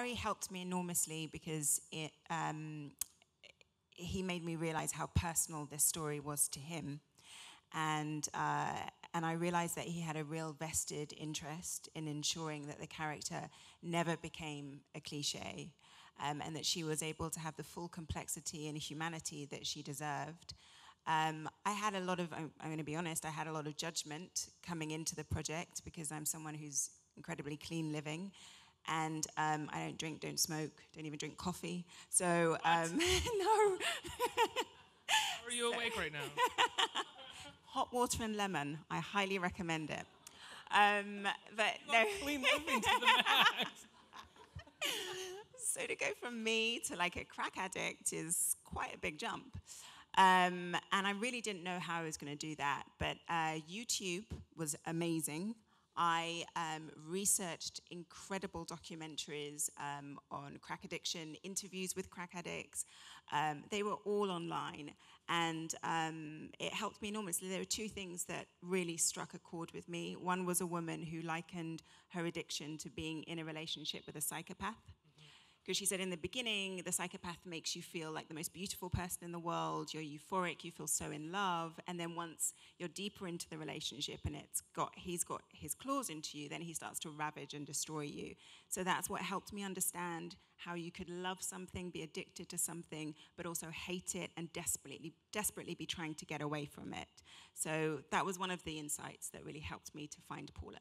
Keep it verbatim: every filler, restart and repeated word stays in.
Barry helped me enormously because it, um, he made me realize how personal this story was to him. And, uh, and I realized that he had a real vested interest in ensuring that the character never became a cliche, um, and that she was able to have the full complexity and humanity that she deserved. Um, I had a lot of, I'm, I'm going to be honest, I had a lot of judgment coming into the project because I'm someone who's incredibly clean living. And um, I don't drink, don't smoke, don't even drink coffee. So, um, no. How are you awake right now? Hot water and lemon. I highly recommend it. Um, but no. Clean living to the max. So to go from me to like a crack addict is quite a big jump. Um, and I really didn't know how I was going to do that. But uh, YouTube was amazing. I um, researched incredible documentaries um, on crack addiction, interviews with crack addicts. Um, they were all online, and um, it helped me enormously. There were two things that really struck a chord with me. One was a woman who likened her addiction to being in a relationship with a psychopath. Because she said in the beginning, the psychopath makes you feel like the most beautiful person in the world, you're euphoric, you feel so in love, and then once you're deeper into the relationship and it's got, he's got his claws into you, then he starts to ravage and destroy you. So that's what helped me understand how you could love something, be addicted to something, but also hate it and desperately, desperately be trying to get away from it. So that was one of the insights that really helped me to find Paula.